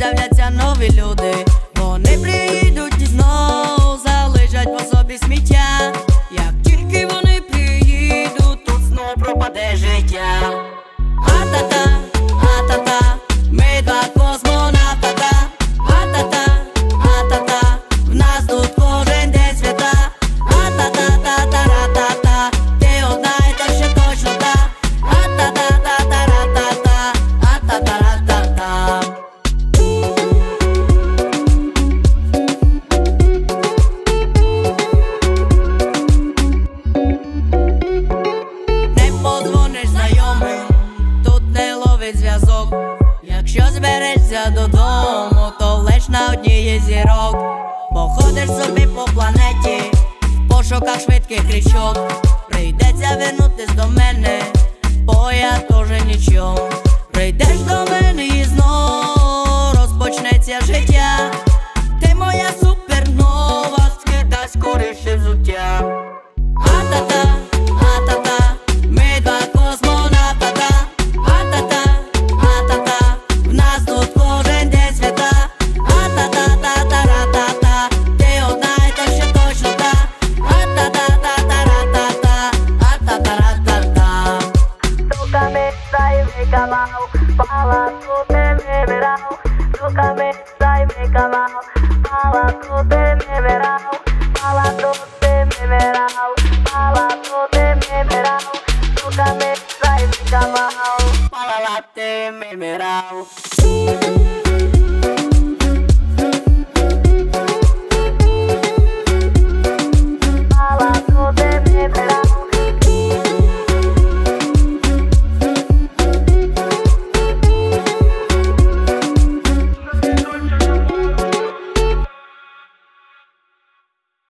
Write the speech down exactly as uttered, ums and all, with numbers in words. з'являться нові люди. Вони приїдуть і знову залишать по собі сміття. Як тільки вони приїдуть, тут знов пропаде життя. А-та-та, а-та-та, ми два космонавта-та. А-та-та, а-та-та, в нас тут кожен день свята. А-та-та-та-та-ра-та-та, ти одна і та ще точно та. А-та-та-та-та-ра-та-та, а-та-та-ра-та-та. Не подзвониш знайомим, тут не ловить зв'язок. Якщо зберешся додому, то лиш на одній зірок. Походиш собі по планеті, в пошуках швидких річок. Прийдеться вернутись до мене, бо я тоже нічом. Прийдеш до мене і знов розпочнеться життя. Ти моя супернова, скидай скоріше взуття. А-та-та, а-та-та, ми два космонавта-та. А-та-та, а-та-та, в нас тут кожен день свята. А-та-та-та-та-ра-та-та, ти одна і та ще точно та. А-та-та-та-та-ра-та-та, а-та-та-ра-та-та. Руками дай мне канал, палатку ты мне выбирал. Руками дай мне канал, палатку ты мне выбирал. Палатку ты мне выбирал, палатку ты мне выбирал. Руками дай мне канал, палатку ты мне выбирал.